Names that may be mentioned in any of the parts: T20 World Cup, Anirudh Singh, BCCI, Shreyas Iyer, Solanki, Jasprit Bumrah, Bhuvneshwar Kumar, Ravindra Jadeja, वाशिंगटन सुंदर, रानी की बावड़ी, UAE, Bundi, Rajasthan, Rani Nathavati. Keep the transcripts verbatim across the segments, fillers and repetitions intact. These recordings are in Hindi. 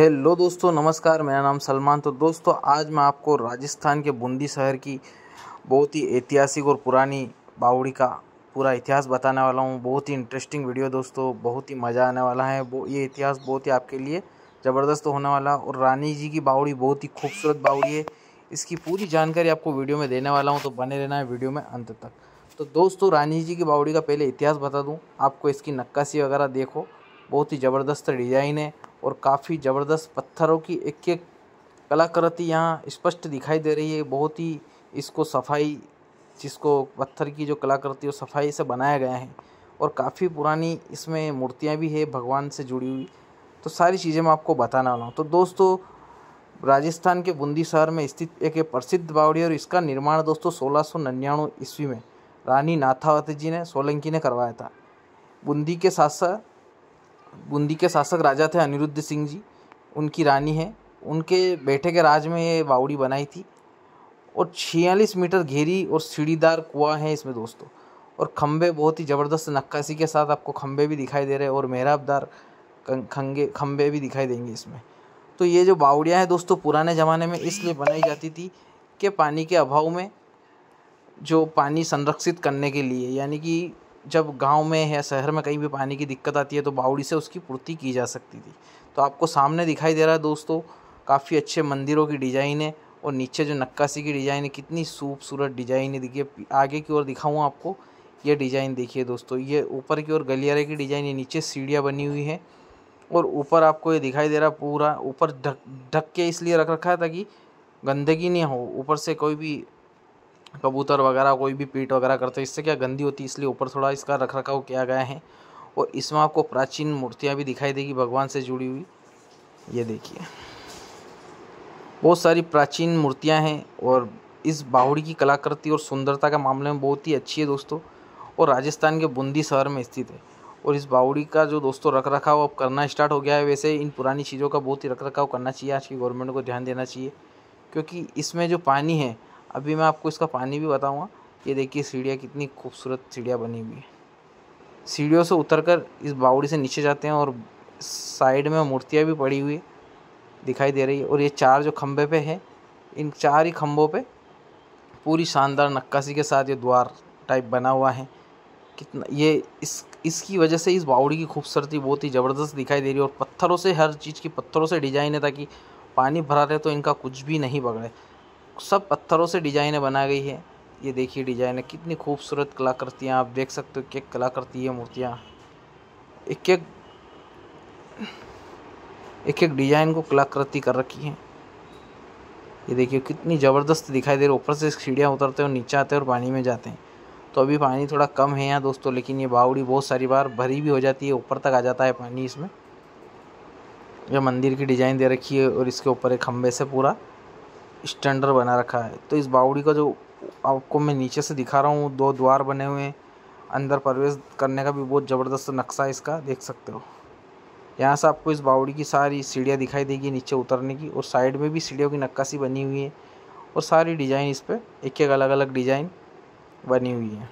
हेलो दोस्तों, नमस्कार। मेरा नाम सलमान। तो दोस्तों, आज मैं आपको राजस्थान के बूंदी शहर की बहुत ही ऐतिहासिक और पुरानी बावड़ी का पूरा इतिहास बताने वाला हूँ। बहुत ही इंटरेस्टिंग वीडियो दोस्तों, बहुत ही मज़ा आने वाला है। वो ये इतिहास बहुत ही आपके लिए ज़बरदस्त होने वाला। और रानी जी की बावड़ी बहुत ही खूबसूरत बावड़ी है। इसकी पूरी जानकारी आपको वीडियो में देने वाला हूँ, तो बने रहना है वीडियो में अंत तक। तो दोस्तों, रानी जी की बावड़ी का पहले इतिहास बता दूँ आपको। इसकी नक्काशी वगैरह देखो, बहुत ही ज़बरदस्त डिज़ाइन है और काफ़ी ज़बरदस्त पत्थरों की एक एक कलाकृति यहाँ स्पष्ट दिखाई दे रही है। बहुत ही इसको सफाई, जिसको पत्थर की जो कलाकृति वो सफाई से बनाया गया है। और काफ़ी पुरानी इसमें मूर्तियाँ भी है भगवान से जुड़ी हुई। तो सारी चीज़ें मैं आपको बताने वाला हूँ। तो दोस्तों, राजस्थान के बूंदी शहर में स्थित एक प्रसिद्ध बावड़ी, और इसका निर्माण दोस्तों सोलह सौ निन्यानवे ईस्वी में रानी नाथावती जी ने, सोलंकी ने करवाया था। बूंदी के शासक बूंदी के शासक राजा थे अनिरुद्ध सिंह जी, उनकी रानी है। उनके बेटे के राज में ये बावड़ी बनाई थी। और छियालीस मीटर घेरी और सीढ़ीदार कुआं है इसमें दोस्तों। और खम्भे बहुत ही ज़बरदस्त नक्काशी के साथ आपको खम्भे भी दिखाई दे रहे हैं, और मेहराबदार खंगे खम्भे भी दिखाई देंगे इसमें। तो ये जो बावड़ियाँ हैं दोस्तों, पुराने ज़माने में इसलिए बनाई जाती थी कि पानी के अभाव में, जो पानी संरक्षित करने के लिए, यानी कि जब गांव में या शहर में कहीं भी पानी की दिक्कत आती है तो बावड़ी से उसकी पूर्ति की जा सकती थी। तो आपको सामने दिखाई दे रहा है दोस्तों, काफ़ी अच्छे मंदिरों की डिज़ाइन है। और नीचे जो नक्काशी की डिज़ाइन है, कितनी खूबसूरत डिज़ाइन है। देखिए आगे की ओर दिखाऊँ आपको, ये डिज़ाइन देखिए दोस्तों। ये ऊपर की ओर गलियारे की डिज़ाइन है, नीचे सीढ़ियाँ बनी हुई है। और ऊपर आपको ये दिखाई दे रहा, पूरा ऊपर ढक ढक के इसलिए रख रखा है ताकि गंदगी नहीं हो। ऊपर से कोई भी कबूतर वगैरह कोई भी पीट वगैरह करते, इससे क्या गंदी होती, इसलिए ऊपर थोड़ा इसका रख रखाव किया गया है। और इसमें आपको प्राचीन मूर्तियाँ भी दिखाई देगी भगवान से जुड़ी हुई। ये देखिए बहुत सारी प्राचीन मूर्तियाँ हैं। और इस बावड़ी की कलाकृति और सुंदरता के मामले में बहुत ही अच्छी है दोस्तों। और राजस्थान के बूंदी शहर में स्थित है। और इस बावड़ी का जो दोस्तों रख रखाव अब करना स्टार्ट हो गया है। वैसे इन पुरानी चीज़ों का बहुत ही रख रखाव करना चाहिए, आज की गवर्नमेंट को ध्यान देना चाहिए, क्योंकि इसमें जो पानी है, अभी मैं आपको इसका पानी भी बताऊंगा। ये देखिए सीढ़ियाँ, कितनी खूबसूरत सीढ़ियाँ बनी हुई है। सीढ़ियों से उतरकर इस बावड़ी से नीचे जाते हैं, और साइड में मूर्तियाँ भी पड़ी हुई दिखाई दे रही है। और ये चार जो खम्भे पे है, इन चार ही खम्भों पे पूरी शानदार नक्काशी के साथ ये द्वार टाइप बना हुआ है। कितना ये इस इसकी वजह से इस बावड़ी की खूबसूरती बहुत ही ज़बरदस्त दिखाई दे रही है। और पत्थरों से, हर चीज़ की पत्थरों से डिजाइन है, ताकि पानी भरा रहे तो इनका कुछ भी नहीं बिगड़े। सब पत्थरों से डिजाइनें बना गई है। ये देखिए डिजाइनें, कितनी खूबसूरत कलाकृतियाँ आप देख सकते हो। एक एक कलाकृति है, मूर्तियाँ, एक एक एक एक डिजाइन को कलाकृति कर रखी है। ये देखिए कितनी ज़बरदस्त दिखाई दे रही है। ऊपर से सीढ़ियाँ उतरते हैं, नीचे आते हैं और पानी में जाते हैं। तो अभी पानी थोड़ा कम है यहाँ दोस्तों, लेकिन ये बावड़ी बहुत सारी बार भरी भी हो जाती है, ऊपर तक आ जाता है पानी इसमें। यह मंदिर की डिजाइन दे रखी है, और इसके ऊपर एक खम्भे से पूरा स्टैंडर बना रखा है। तो इस बावड़ी का जो आपको मैं नीचे से दिखा रहा हूँ, दो द्वार बने हुए हैं, अंदर प्रवेश करने का भी बहुत ज़बरदस्त नक्शा इसका देख सकते हो। यहाँ से आपको इस बावड़ी की सारी सीढ़ियाँ दिखाई देगी नीचे उतरने की। और साइड में भी सीढ़ियों की नक्काशी बनी हुई है, और सारी डिज़ाइन इस पर एक एक अलग अलग डिज़ाइन बनी हुई है।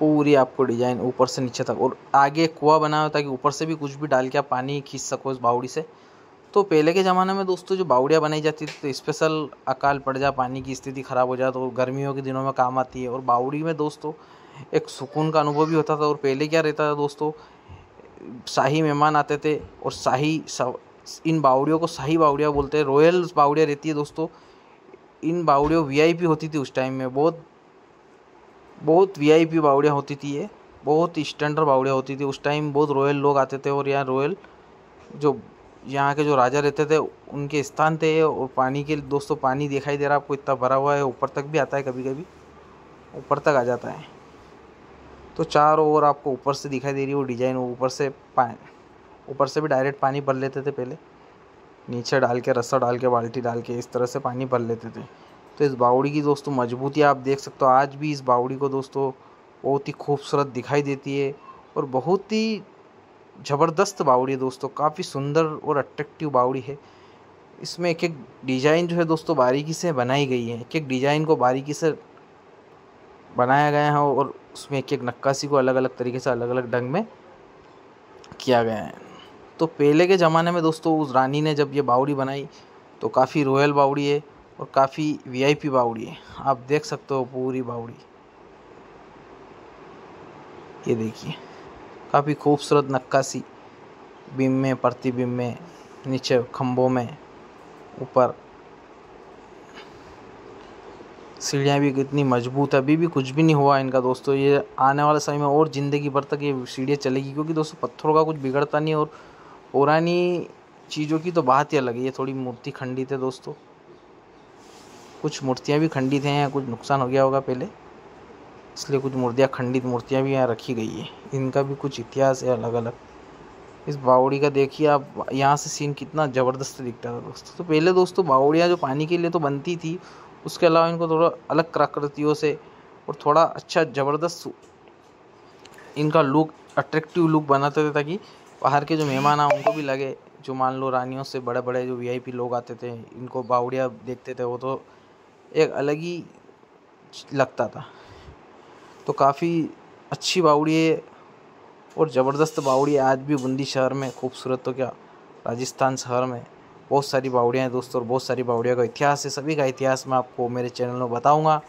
पूरी आपको डिज़ाइन ऊपर से नीचे तक। और आगे कुआं बना हुआ, ताकि ऊपर से भी कुछ भी डाल के आप पानी खींच सको इस बावड़ी से। तो पहले के ज़माने में दोस्तों जो बावड़ियाँ बनाई जाती थी, तो स्पेशल अकाल पड़ जाए, पानी की स्थिति ख़राब हो जाए, तो गर्मियों के दिनों में काम आती है। और बावड़ी में दोस्तों एक सुकून का अनुभव भी होता था। और पहले क्या रहता था दोस्तों, शाही मेहमान आते थे, और शाही इन बावड़ियों को शाही बावड़ियाँ बोलते हैं। रॉयल बावड़ियाँ रहती है दोस्तों। इन बावड़ियों वी आई पी होती थी उस टाइम में, बहुत बहुत वी आई पी बावड़ियाँ होती थी। ये बहुत स्टैंडर्ड बावड़ियाँ होती थी उस टाइम, बहुत रॉयल लोग आते थे। और यहाँ रॉयल जो यहाँ के जो राजा रहते थे उनके स्थान थे। और पानी के दोस्तों, पानी दिखाई दे रहा आपको, इतना भरा हुआ है, ऊपर तक भी आता है, कभी कभी ऊपर तक आ जाता है। तो चारों ओर आपको ऊपर से दिखाई दे रही है वो डिज़ाइन। ऊपर से पानी, ऊपर से भी डायरेक्ट पानी भर लेते थे पहले, नीचे डाल के, रस्सा डाल के, बाल्टी डाल के, इस तरह से पानी भर लेते थे। तो इस बावड़ी की दोस्तों मजबूती आप देख सकते हो। आज भी इस बावड़ी को दोस्तों बहुत ही खूबसूरत दिखाई देती है, और बहुत ही ज़बरदस्त बावड़ी है दोस्तों। काफ़ी सुंदर और अट्रैक्टिव बावड़ी है। इसमें एक एक डिज़ाइन जो है दोस्तों बारीकी से बनाई गई है। एक एक डिज़ाइन को बारीकी से बनाया गया है, और उसमें एक एक नक्काशी को अलग अलग तरीके से, अलग अलग ढंग में किया गया है। तो पहले के ज़माने में दोस्तों उस रानी ने जब ये बावड़ी बनाई तो काफ़ी रॉयल बावड़ी है और काफ़ी वीआईपी बावड़ी है। आप देख सकते हो पूरी बावड़ी, ये देखिए काफ़ी खूबसूरत नक्काशी, बीम में प्रतिबिंब में, नीचे खम्भों में, ऊपर सीढ़ियाँ भी कितनी मजबूत है। अभी भी कुछ भी नहीं हुआ इनका दोस्तों। ये आने वाले समय में और ज़िंदगी भर तक ये सीढ़ियाँ चलेगी, क्योंकि दोस्तों पत्थरों का कुछ बिगड़ता नहीं और पुरानी चीज़ों की तो बात ही अलग है। ये थोड़ी मूर्ति खंडित है दोस्तों, कुछ मूर्तियाँ भी खंडित हैं, कुछ नुकसान हो गया होगा पहले, इसलिए कुछ मूर्तियाँ खंडित मूर्तियाँ भी यहाँ रखी गई है। इनका भी कुछ इतिहास है अलग अलग। इस बावड़ी का देखिए आप, यहाँ से सीन कितना ज़बरदस्त दिखता था दोस्तों। तो पहले दोस्तों बावड़ियाँ जो पानी के लिए तो बनती थी, उसके अलावा इनको थोड़ा अलग कलाकृतियों से और थोड़ा अच्छा ज़बरदस्त इनका लुक, अट्रैक्टिव लुक बनाते थे, ताकि बाहर के जो मेहमान आए उनको भी लगे। जो मान लो रानियों से बड़े बड़े जो वीआईपी लोग आते थे, इनको बावड़ियाँ देखते थे, वो तो एक अलग ही लगता था। तो काफ़ी अच्छी बावड़ी है और ज़बरदस्त बावड़ी आज भी बूंदी शहर में, खूबसूरत तो क्या राजस्थान शहर में बहुत सारी बावड़ियाँ हैं दोस्तों, और बहुत सारी बावड़ियों का इतिहास है। सभी का इतिहास मैं आपको मेरे चैनल में बताऊँगा,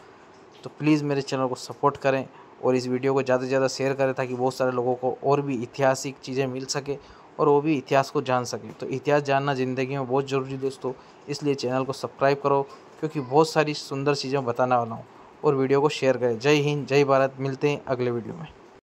तो प्लीज़ मेरे चैनल को सपोर्ट करें और इस वीडियो को ज़्यादा से ज़्यादा शेयर करें, ताकि बहुत सारे लोगों को और भी ऐतिहासिक चीज़ें मिल सके और वो भी इतिहास को जान सकें। तो इतिहास जानना ज़िंदगी में बहुत ज़रूरी है दोस्तों, इसलिए चैनल को सब्सक्राइब करो, क्योंकि बहुत सारी सुंदर चीज़ें बताने वाला हूँ, और वीडियो को शेयर करें। जय हिंद, जय भारत, मिलते हैं अगले वीडियो में।